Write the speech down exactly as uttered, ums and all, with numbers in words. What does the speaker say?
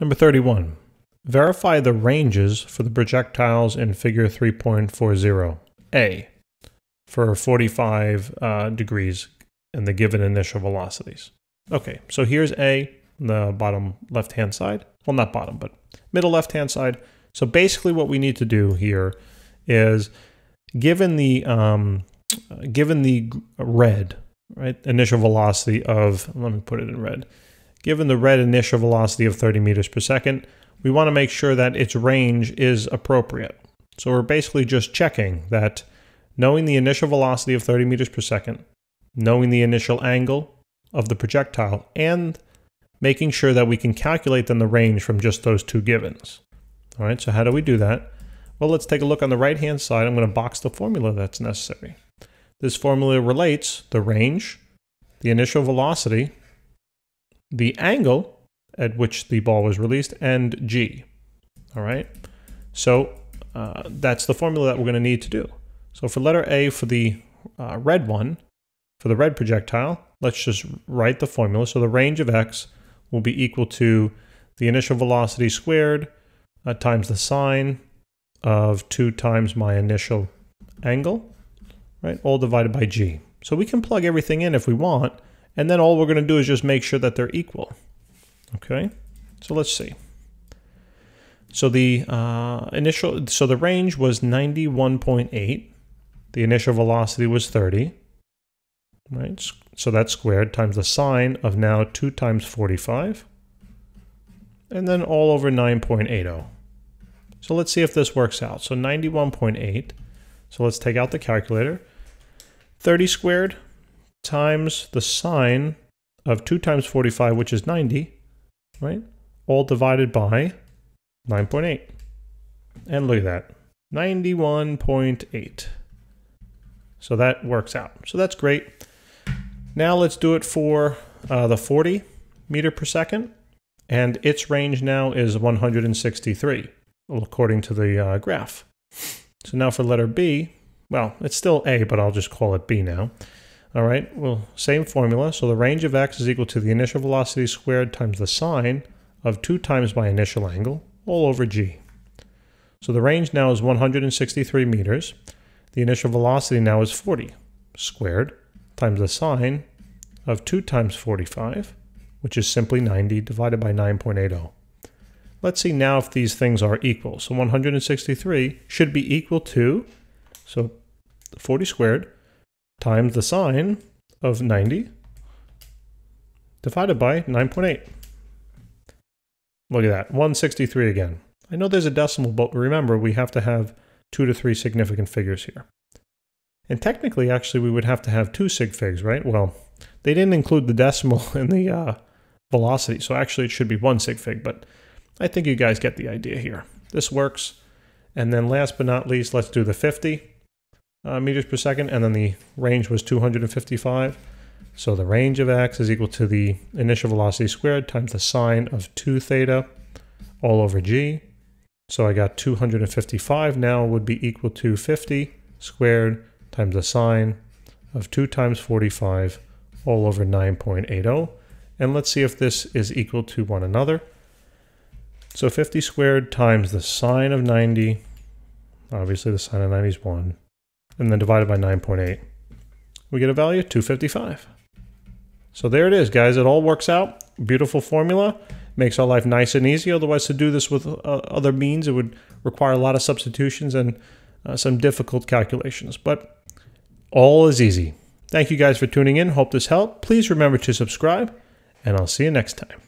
Number thirty-one, verify the ranges for the projectiles in figure three point forty. A, for forty-five uh, degrees and the given initial velocities. Okay, so here's A, the bottom left-hand side. Well, not bottom, but middle left-hand side. So basically what we need to do here is, given the, um, given the red, right, initial velocity of, let me put it in red, given the red initial velocity of thirty meters per second, we want to make sure that its range is appropriate. So we're basically just checking that, knowing the initial velocity of thirty meters per second, knowing the initial angle of the projectile, and making sure that we can calculate then the range from just those two givens. All right, so how do we do that? Well, let's take a look on the right-hand side. I'm going to box the formula that's necessary. This formula relates the range, the initial velocity, the angle at which the ball was released, and G. All right, so uh, that's the formula that we're going to need to do. So for letter A, for the uh, red one, for the red projectile, let's just write the formula. So the range of x will be equal to the initial velocity squared uh, times the sine of two times my initial angle, right? All divided by g. So we can plug everything in if we want, and then all we're going to do is just make sure that they're equal. Okay, so let's see. So the uh, initial, so the range was ninety-one point eight. The initial velocity was thirty. Right, so that's squared times the sine of now two times forty-five, and then all over nine point eight zero. So let's see if this works out. So ninety-one point eight, so let's take out the calculator. thirty squared times the sine of two times forty-five, which is ninety, right? All divided by nine point eight. And look at that, ninety-one point eight. So that works out. So that's great. Now let's do it for uh, the forty meter per second, and its range now is one hundred sixty-three, according to the uh, graph. So now for letter B, well, it's still A, but I'll just call it B now. All right, well, same formula. So the range of x is equal to the initial velocity squared times the sine of two times my initial angle, all over g. So the range now is one hundred sixty-three meters. The initial velocity now is forty squared times the sine of two times forty-five, which is simply ninety, divided by nine point eight zero. Let's see now if these things are equal. So one hundred sixty-three should be equal to, so forty squared times the sine of ninety, divided by nine point eight. Look at that, one hundred sixty-three again. I know there's a decimal, but remember, we have to have two to three significant figures here. And technically, actually, we would have to have two sig figs, right? Well, they didn't include the decimal in the uh, velocity, so actually it should be one sig fig, but I think you guys get the idea here. This works. And then last but not least, let's do the fifty uh, meters per second, and then the range was two hundred fifty-five. So the range of x is equal to the initial velocity squared times the sine of two theta all over g. So I got two hundred fifty-five now would be equal to fifty squared times the sine of two times forty-five all over nine point eight zero. And let's see if this is equal to one another. So fifty squared times the sine of ninety, obviously the sine of ninety is one, and then divided by nine point eight. We get a value of two hundred fifty-five. So there it is, guys. It all works out. Beautiful formula. Makes our life nice and easy. Otherwise, to do this with uh, other means, it would require a lot of substitutions and uh, some difficult calculations, but all is easy. Thank you guys for tuning in. Hope this helped. Please remember to subscribe, and I'll see you next time.